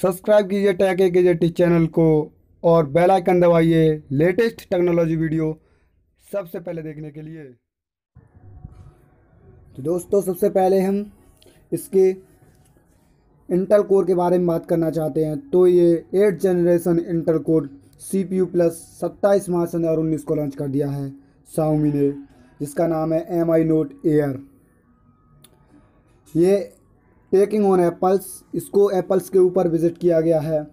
Subscribe कीजिए take gadgets channel को और बेल आइकन दबाइए लेटेस्ट टेक्नोलॉजी वीडियो सबसे पहले देखने के लिए। तो दोस्तों, सबसे पहले हम इसके इंटेल कोर के बारे में बात करना चाहते हैं। तो ये 8th generation Intel core CPU plus 27 मार्च 2019 को लॉन्च कर दिया है Xiaomi ने, जिसका नाम है Mi Note Air। ये टेकिंग ऑन एप्पल्स, इसको एप्पल्स के ऊपर विजिट किया गया है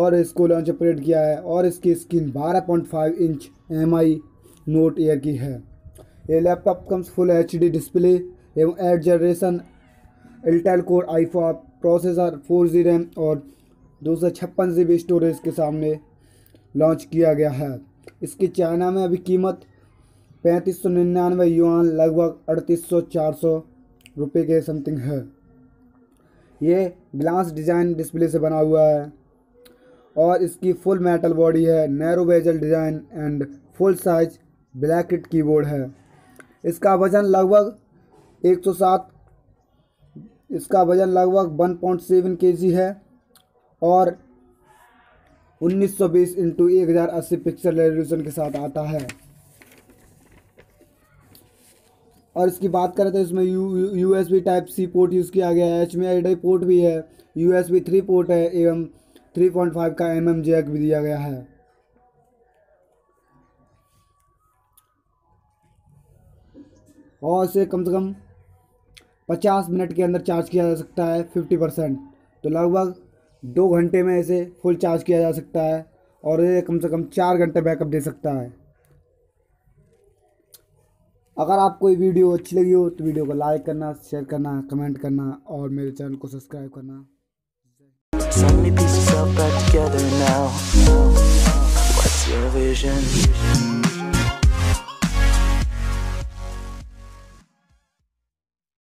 और इसको लॉन्च ऑपरेट किया है। और इसकी screen 12.5 inch Mi Note Air की है। ये laptop comes full HD display एवं 8th generation Intel core i5 processor, 4GB RAM और 256GB स्टोरेज के सामने लॉन्च किया गया है। इसकी चाइना में अभी कीमत 3599 युआन, लगभग 3800-400 रुपये के समथिंग है। ये ग्लास डिज़ाइन डिस्प्ले से बना हुआ है और इसकी फुल मेटल बॉडी है, narrow bezel design and full size black kit keyboard है। इसका वज़न लगभग 1.7 kg है और 1920x1080 पिक्सल रेजोल्यूशन के साथ आता है। और इसकी बात करें तो इसमें USB Type C port use किया गया है, HDMI पोर्ट भी है, USB 3 पोर्ट है एवं 3.5 का mm जैक भी दिया गया है। और इसे कम से कम 50 मिनट के अंदर चार्ज किया जा सकता है 50%, तो लगभग 2 घंटे में इसे फुल चार्ज किया जा सकता है और ये कम से कम 4 घंटे बैकअप दे सकता है। अगर आपको ये वीडियो अच्छी लगी हो तो वीडियो को लाइक करना, शेयर करना, कमेंट करना और मेरे चैनल को सब्सक्राइब करना।